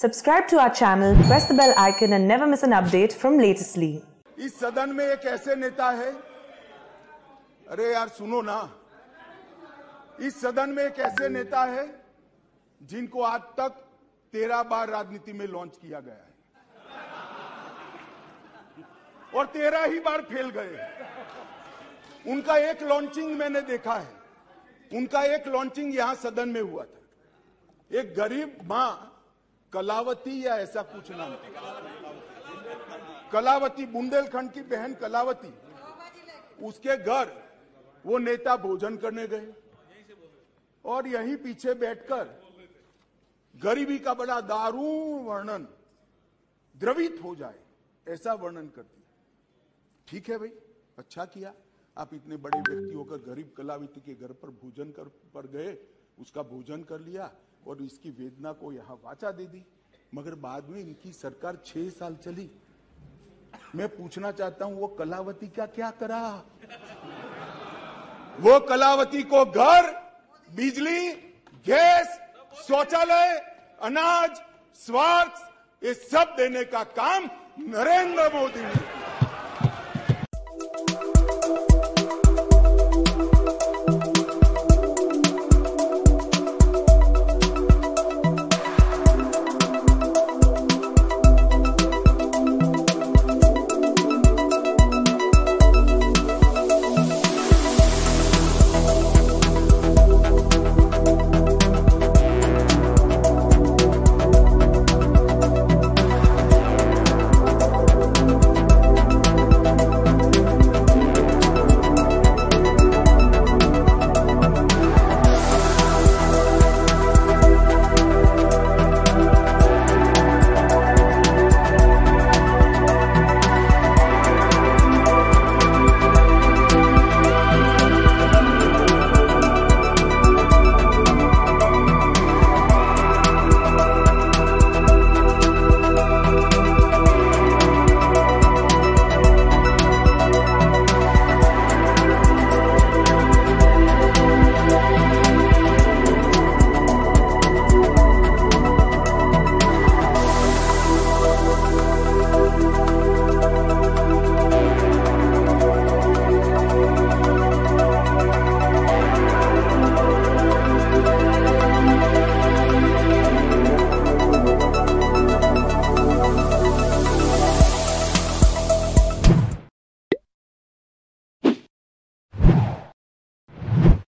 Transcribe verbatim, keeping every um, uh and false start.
Subscribe to our channel, press the bell icon and never miss an update from Latestly. इस सदन में एक ऐसे नेता है, अरे यार सुनो ना, इस सदन में एक ऐसे नेता है जिनको आज तक तेरह बार राजनीति में लॉन्च किया गया है और तेरह ही बार फेल गए। उनका एक लॉन्चिंग मैंने देखा है, उनका एक लॉन्चिंग यहां सदन में हुआ था। एक गरीब मां कलावती या ऐसा कुछ नाम, कलावती बुंदेलखंड की बहन कलावती, उसके घर वो नेता भोजन करने गए और यहीं पीछे बैठकर गरीबी का बड़ा दारुण वर्णन, द्रवित हो जाए ऐसा वर्णन कर दिया। ठीक है भाई, अच्छा किया आप इतने बड़े व्यक्ति होकर गरीब कलावती के घर पर भोजन कर पर गए, उसका भोजन कर लिया और इसकी वेदना को यहां वाचा दे दी। मगर बाद में इनकी सरकार छह साल चली। मैं पूछना चाहता हूं वो कलावती का क्या करा? वो कलावती को घर, बिजली, गैस, शौचालय, अनाज, स्वास्थ्य ये सब देने का काम नरेंद्र मोदी ने